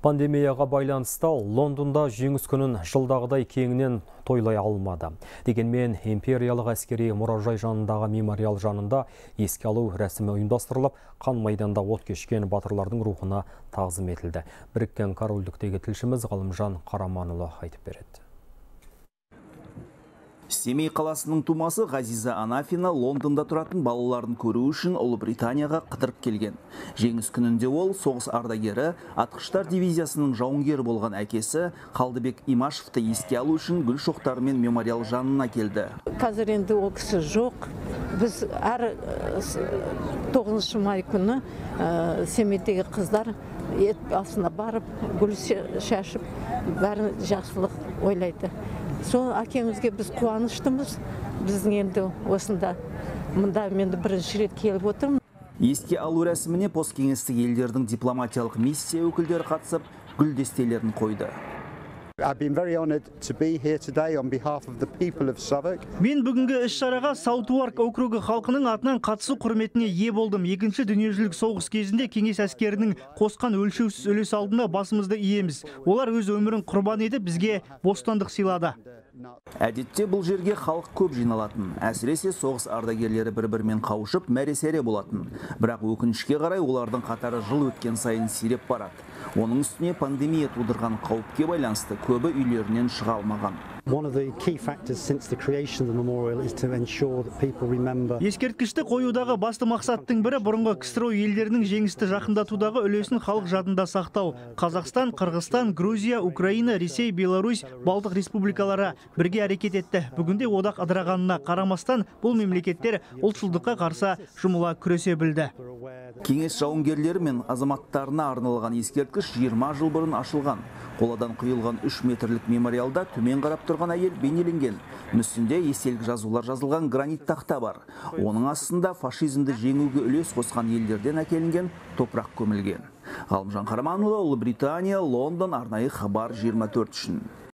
Пандемияға байланысты Лондонда Жеңіс күнін жылдағыдай кеңінен тойлай алмады. Дегенмен, Империялық әскери мұражай жанындағы мемориал жанында еске алу рәсімі ұйымдастырылып, қан майданда от кешкен батырлардың рухына тағзым етілді. Біріккен Корольдіктегі тілшіміз Ғалымжан Қараманұлы айтып береді. Семей қаласының тумасы Газиза Анафина Лондонда тұратын балаларын көру үшін Ұлыбританияға қыдырып келген. Жеңіс күнінде ол соғыс ардагері Атқыштар дивизиясының жауынгері болған әкесі Халдыбек Имашевты еске алу үшін гүл шоқтарымен мемориал жанына келді. Қазір енді ол кісі жоқ. Біз әр 9 май күні Семейдегі қыздар ет басына барып, гүл шашып, бәрін жақсылық ойлайды. Сол әкемізге біз қуаныштымыз, біздің енді осында мұнда менді бірінші рет келіп отырмын. Еске алу рәсіміне посткеңестік елдердің дипломатиялық миссия өкілдері қатысып, гүлдестелерін қойды. Мен бүгінгі іс-шараға Саутуарк округі халқының атынан қатысу құрметіне ие болдым. Екінші дүниежүзілік соғыс кезінде кеңес әскерінің қосқан өлшеусіз үлес алдында басымызды иеміз. Олар өз өмірін құрбан етіп бізге бостандық сыйлады. Әдетте бұл жерге халық көп жиналатын, әсіресе соғыс ардагерлері бір-бірімен қауышып мәре-сәре болатын. Бірақ өкінішке қарай олардың қатары жыл өткен сайын сиреп барады. Оның үстіне пандемия тудырған қауіпке байланысты көбі үйлерінен шыға алмаған. Ескерткішті қоюдағы басты мақсаттың бірі бұрынғы КСР елдерінің жеңісті жақындатудағы үлесін халық жадында сақтау. Қазақстан, Қырғызстан, Грузия, Украина, Ресей, Беларусь, Балтық республикалары бірге әрекет етті. Бүгінде одақ ыдырағанына қарамастан бұл мемлекеттер ұлтшылдыққа қарсы жұмыла күресе білді. Кеңес жауынгерлері мен азаматтарына арналған ескерткіш 20 жыл бұрын ашылған. Қоладан құйылған 3 метрлік мемориалда төмен қарап тұрған әйел бейнеленген. Мүсінде естелік жазулар жазылған гранит тақта бар. Оның астында фашизмді жеңуге үлес қосқан елдерден әкелінген топырақ көмілген. Ғалымжан Қараманұлы, Ұлыбритания, Лондон, арнайы хабар 24 үшін.